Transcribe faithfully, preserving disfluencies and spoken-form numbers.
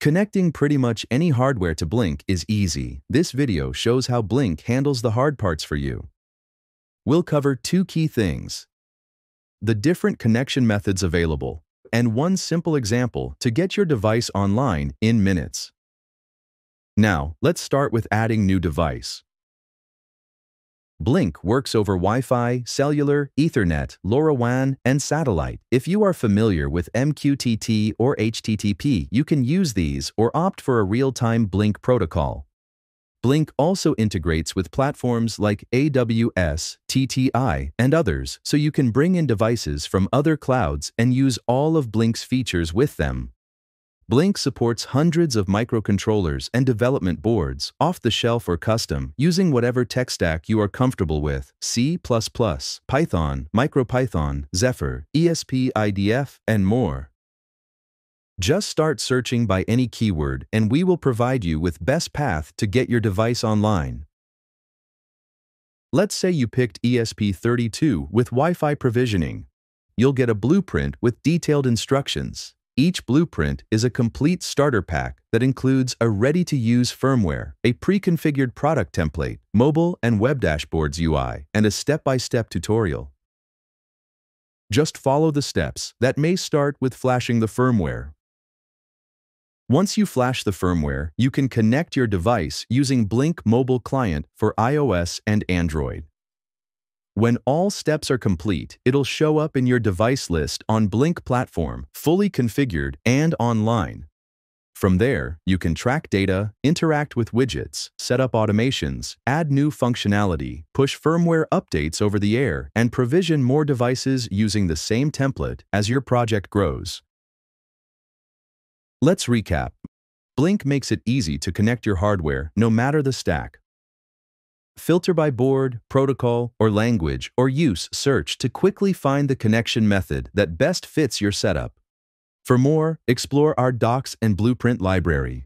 Connecting pretty much any hardware to Blynk is easy. This video shows how Blynk handles the hard parts for you. We'll cover two key things: the different connection methods available, and one simple example to get your device online in minutes. Now, let's start with adding new device. Blynk works over Wi-Fi, cellular, Ethernet, LoRaWAN, and satellite. If you are familiar with M Q T T or H T T P, you can use these or opt for a real-time Blynk protocol. Blynk also integrates with platforms like A W S, T T I, and others, so you can bring in devices from other clouds and use all of Blynk's features with them. Blynk supports hundreds of microcontrollers and development boards, off-the-shelf or custom, using whatever tech stack you are comfortable with: C plus plus, Python, MicroPython, Zephyr, E S P I D F, and more. Just start searching by any keyword and we will provide you with best path to get your device online. Let's say you picked E S P thirty-two with Wi-Fi provisioning. You'll get a blueprint with detailed instructions. Each blueprint is a complete starter pack that includes a ready-to-use firmware, a pre-configured product template, mobile and web dashboards U I, and a step-by-step tutorial. Just follow the steps that may start with flashing the firmware. Once you flash the firmware, you can connect your device using Blynk Mobile Client for iOS and Android. When all steps are complete, it'll show up in your device list on Blynk platform, fully configured and online. From there, you can track data, interact with widgets, set up automations, add new functionality, push firmware updates over the air, and provision more devices using the same template as your project grows. Let's recap. Blynk makes it easy to connect your hardware no matter the stack. Filter by board, protocol, or language, or use search to quickly find the connection method that best fits your setup. For more, explore our docs and blueprint library.